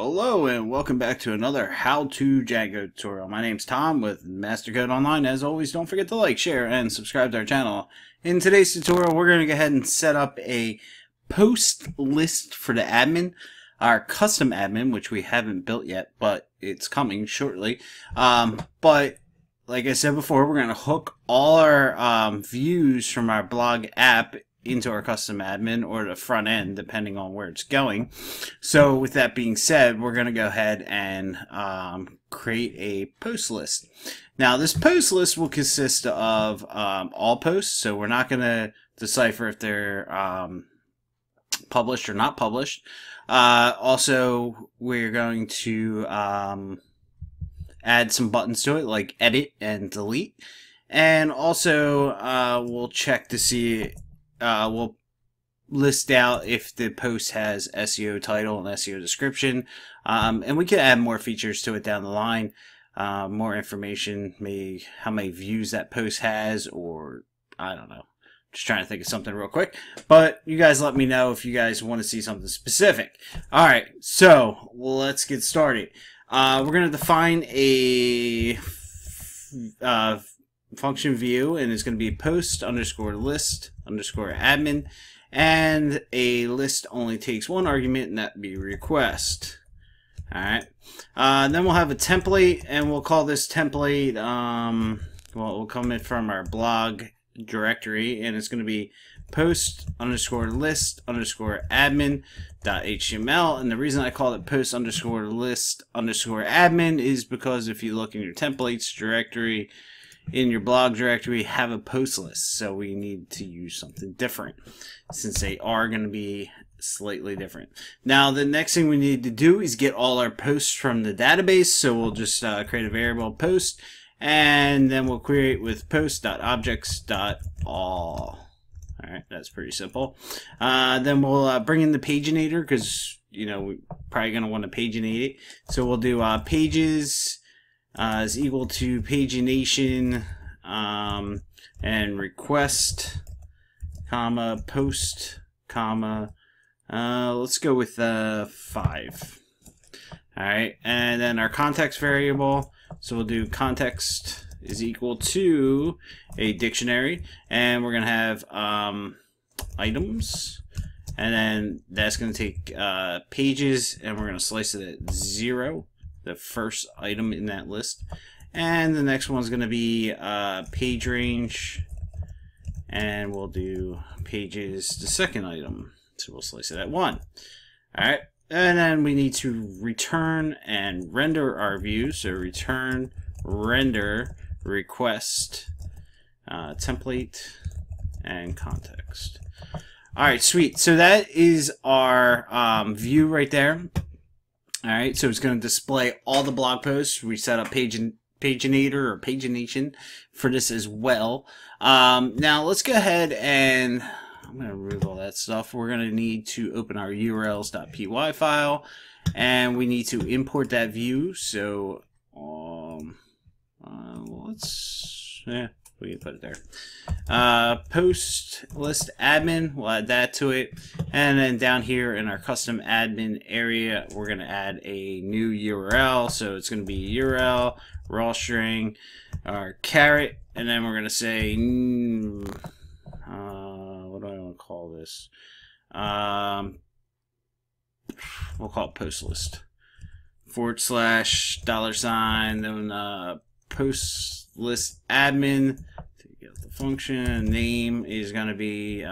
Hello and welcome back to another how-to Django tutorial. My name's Tom with MasterCode Online. As always, don't forget to like, share, and subscribe to our channel. In today's tutorial, we're going to go ahead and set up a post list for the admin, our custom admin, which we haven't built yet, but it's coming shortly. But like I said before, we're going to hook all our views from our blog app into our custom admin or the front end, depending on where it's going. So with that being said, we're going to go ahead and create a post list. Now this post list will consist of all posts, so we're not going to decipher if they're published or not published. Also, we're going to add some buttons to it, like edit and delete, and also we'll check to see we'll list out if the post has SEO title and SEO description, and we can add more features to it down the line, more information, maybe how many views that post has, or I don't know, just trying to think of something real quick. But you guys let me know if you guys want to see something specific. Alright, so let's get started. We're going to define a function view, and it's going to be post underscore list underscore admin, and a list only takes one argument, and that would be request. Alright, then we'll have a template, and we'll call this template, well, it will come in from our blog directory, and it's going to be post underscore list underscore admin dot HTML. And the reason I call it post underscore list underscore admin is because if you look in your templates directory, in your blog directory, have a post list, so we need to use something different since they are going to be slightly different. Now the next thing we need to do is get all our posts from the database, so we'll just create a variable post, and then we'll query it with post.objects.all. Alright, that's pretty simple. Then we'll bring in the paginator, because you know we're probably going to want to paginate it, so we'll do pages is equal to pagination and request, comma, post, comma, let's go with 5. Alright, and then our context variable, so we'll do context is equal to a dictionary, and we're going to have items, and then that's going to take pages, and we're going to slice it at 0. The first item in that list, and the next one's going to be page range, and we'll do pages, the second item, so we'll slice it at 1. Alright, and then we need to return and render our view, so return render request template and context. Alright, sweet, so that is our view right there. Alright, so it's going to display all the blog posts. We set up paginator or pagination for this as well. Now let's go ahead and I'm going to remove all that stuff. We're going to need to open our urls.py file, and we need to import that view. So we can put it there. Post list admin, we'll add that to it. And then down here in our custom admin area, we're going to add a new URL. So it's going to be URL, raw string, or caret. And then we're going to say, what do I want to call this? We'll call it post list. $$, then post list admin. Get the function name is going to be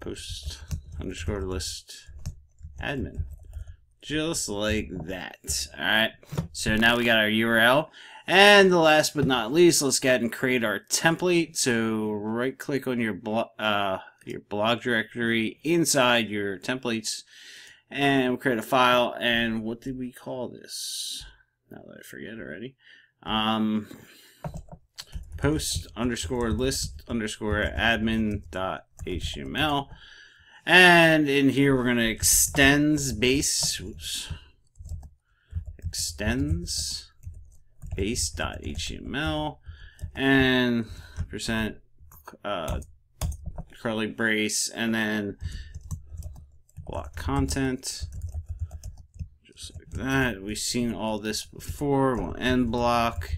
post underscore list admin, just like that. All right, so now we got our URL, and the last but not least, let's go ahead and create our template. So right click on your blog directory inside your templates, and we'll create a file. And what did we call this? Now that I forget already. Post underscore list underscore admin dot HTML, and in here we're gonna extends base dot HTML, and percent curly brace, and then block content that. We've seen all this before. We'll end block.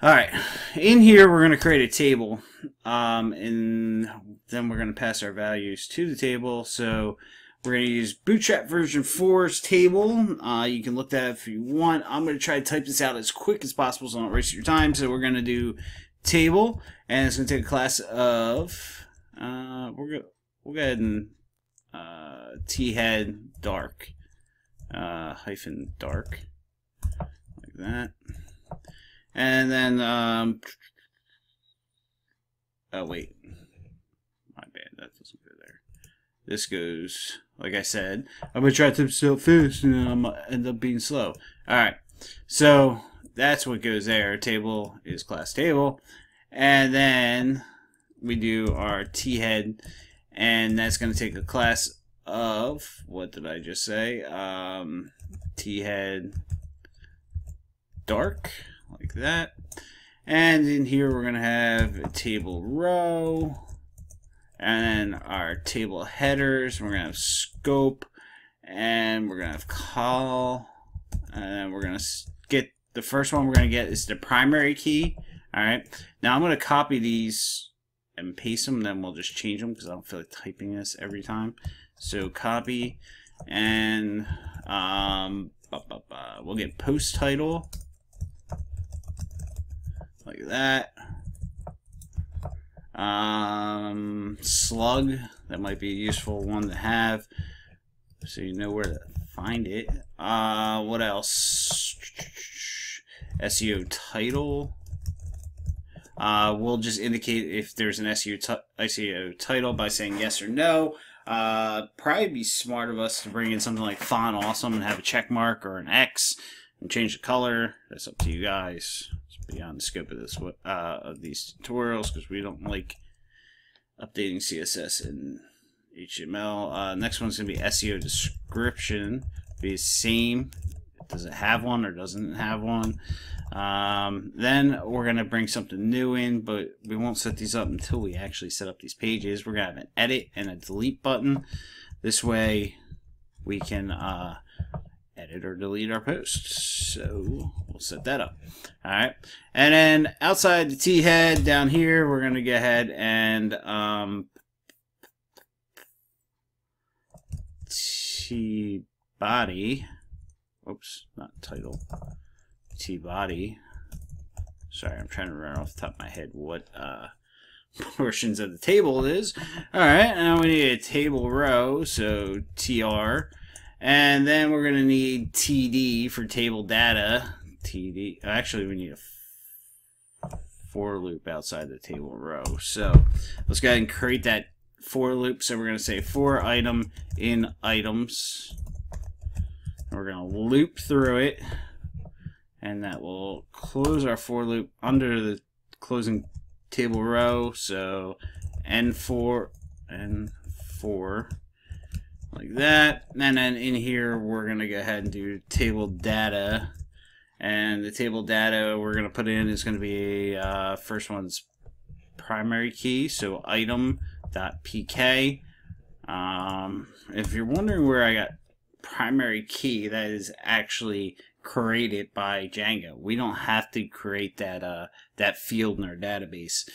Alright, in here we're going to create a table, and then we're going to pass our values to the table. So we're going to use Bootstrap version 4's table. You can look that up if you want. I'm going to try to type this out as quick as possible so I don't waste your time. So we're going to do table, and it's going to take a class of, we'll go ahead and t-head dark, hyphen dark, like that. And then, oh wait, my bad, that doesn't go there. This goes, like I said, I'm going to try to type so fast and then I'm going to end up being slow. Alright, so that's what goes there. Table is class table. And then we do our t-head, and that's going to take a class of, what did I just say? T-head dark. Like that. And in here we're going to have a table row, and then our table headers. We're going to have scope, and we're going to have call, and we're going to get the first one we're going to get is the primary key. Alright, now I'm going to copy these and paste them, then we'll just change them because I don't feel like typing this every time. So copy, and we'll get post title. Like that. Slug, that might be a useful one to have so you know where to find it. What else? SEO title. We'll just indicate if there's an SEO title by saying yes or no. Probably be smart of us to bring in something like Font Awesome and have a check mark or an X and change the color. That's up to you guys. Beyond the scope of this of these tutorials, because we don't like updating CSS and HTML. Next one's gonna be SEO description. Be the same. Does it have one or doesn't have one? Then we're gonna bring something new in, but we won't set these up until we actually set up these pages. We're gonna have an edit and a delete button. This way, we can edit or delete our posts. So we'll set that up. Alright, and then outside the T-head down here, we're going to go ahead and T-body, oops, not title, T-body, sorry, I'm trying to remember off the top of my head what portions of the table it is. Alright, now we need a table row, so TR. And then we're going to need TD for table data. TD. Actually, we need a for loop outside the table row. So let's go ahead and create that for loop. So we're going to say for item in items. And we're going to loop through it. And that will close our for loop under the closing table row. So N4. Like that, and then in here we're going to go ahead and do table data, and the table data we're going to put in is going to be first one's primary key, so item.pk. If you're wondering where I got primary key, that is actually created by Django. We don't have to create that that field in our database.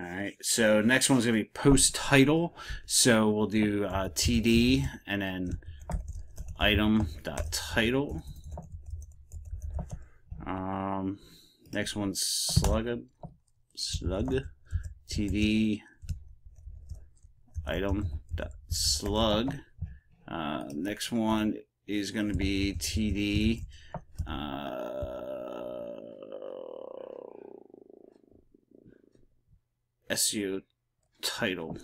Alright, so next one's gonna be post title. So we'll do TD and then item.title. Next one's slug TD item.slug. Next one is gonna be TD SEO title.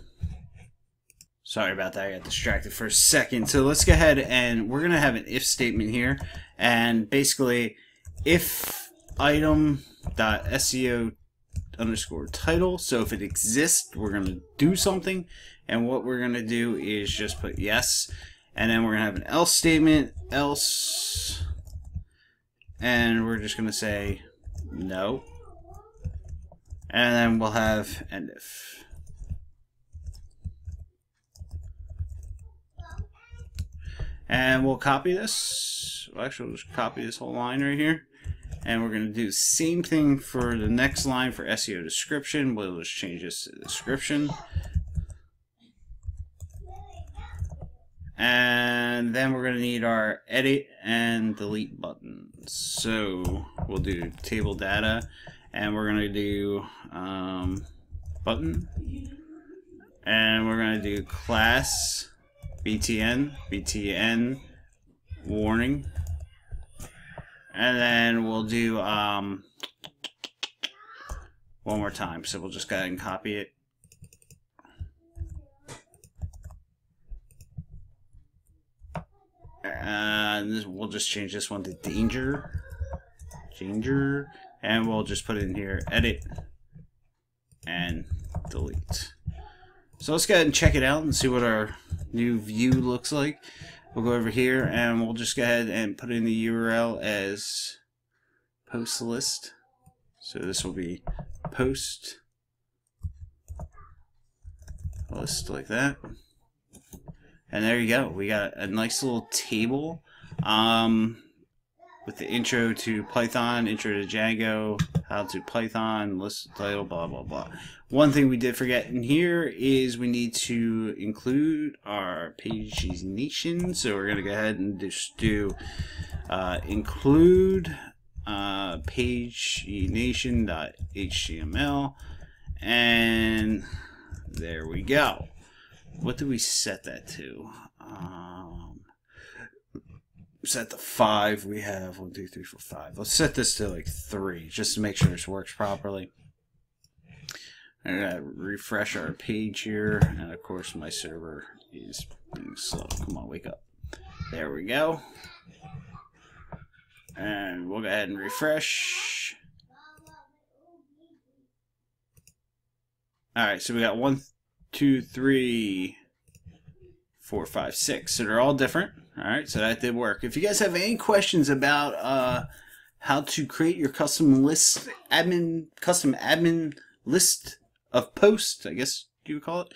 Sorry about that, I got distracted for a second. So let's go ahead and we're gonna have an if statement here, and basically if item.seo_title, so if it exists we're gonna do something, and what we're gonna do is just put yes, and then we're gonna have an else statement, else, and we're just gonna say no. And then we'll have end if. And we'll copy this. Actually, we'll just copy this whole line right here. And we're going to do the same thing for the next line for SEO description. We'll just change this to description. And then we're going to need our edit and delete buttons. So we'll do table data, and we're going to do button. And we're going to do class BTN, BTN warning. And then we'll do one more time. So we'll just go ahead and copy it. We'll just change this one to danger. Danger. And we'll just put it in here, edit and delete. So let's go ahead and check it out and see what our new view looks like. We'll go over here and we'll just go ahead and put in the URL as post list. So this will be post list like that. And there you go. We got a nice little table with the intro to Python, intro to Django, how to Python, list title, blah, blah, blah. One thing we did forget in here is we need to include our page nation. So we're going to go ahead and just do include page nation.html. And there we go. What do we set that to? Set the 5. We have 1, 2, 3, 4, 5. Let's set this to like 3 just to make sure this works properly. I'm gonna refresh our page here, and of course my server is being slow. Come on, wake up. There we go. And we'll go ahead and refresh. Alright, so we got 1, 2, 3, 4, 5, 6. So they're all different. All right, so that did work. If you guys have any questions about how to create your custom admin list of posts, I guess you would call it,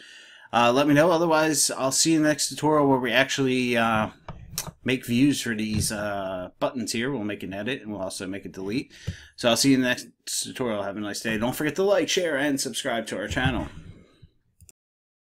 let me know. Otherwise, I'll see you in the next tutorial where we actually make views for these buttons here. We'll make an edit and we'll also make a delete. So I'll see you in the next tutorial. Have a nice day. Don't forget to like, share, and subscribe to our channel.